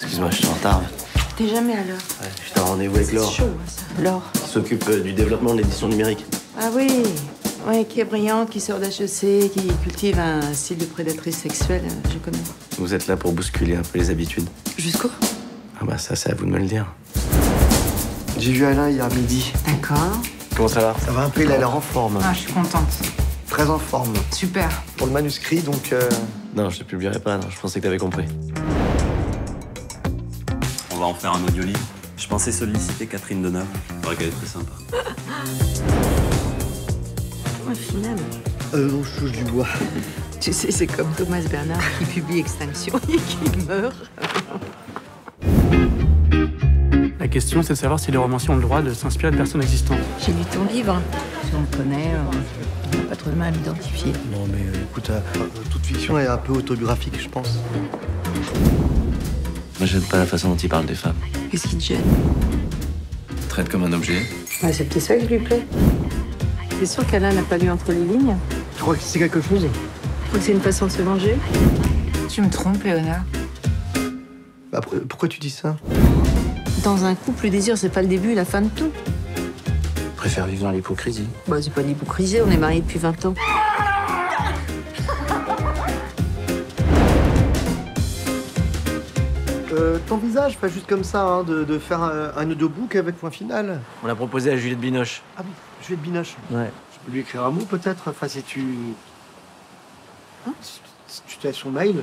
Excuse-moi, je suis en retard. T'es jamais à l'heure. Ouais, je suis en rendez-vous avec Laure. C'est chaud, ça. Laure. Qui s'occupe du développement de l'édition numérique. Ah oui. Oui, qui est brillant, qui sort d'HEC, qui cultive un style de prédatrice sexuelle, je connais. Vous êtes là pour bousculer un peu les habitudes. Jusqu'où? Ah bah ça, c'est à vous de me le dire. J'ai vu Alain hier midi. D'accord. Comment ça va? Ça va un peu, il a l'air en forme. Ah, je suis contente. Très en forme. Super. Pour le manuscrit, donc... Non, je te publierai pas, non. Je pensais que t'avais compris. On va en faire un audio-livre. Je pensais solliciter Catherine Deneuve. Il paraît qu'elle est très sympa. Au final... non, je touche du bois. Tu sais, c'est comme Thomas Bernard qui publie Extinction et qui meurt. La question, c'est de savoir si les romanciers ont le droit de s'inspirer de personnes existantes. J'ai lu ton livre. Si on le connaît, on n'a pas trop de mal à l'identifier. Non, mais écoute, toute fiction est un peu autobiographique, je pense. Moi, je n'aime pas la façon dont il parle des femmes. Qu'est-ce qui te gêne? Traite comme un objet. Ouais, c'est peut-être ça qui lui plaît. T'es sûr qu'Alain n'a pas lu entre les lignes? Je crois que c'est quelque chose. Je crois que c'est une façon de se venger. Tu me trompes, Léonard. Bah, pourquoi tu dis ça? Dans un couple, le désir, c'est pas le début et la fin de tout. Je préfère vivre dans l'hypocrisie. Bah, c'est pas de l'hypocrisie, on est mariés depuis 20 ans. T'envisages pas juste comme ça hein, de faire un audiobook avec point final. On l'a proposé à Juliette Binoche. Ah oui, Juliette Binoche. Ouais. Je peux lui écrire un mot peut-être. Enfin, si tu. Hein? Si tu as son mail.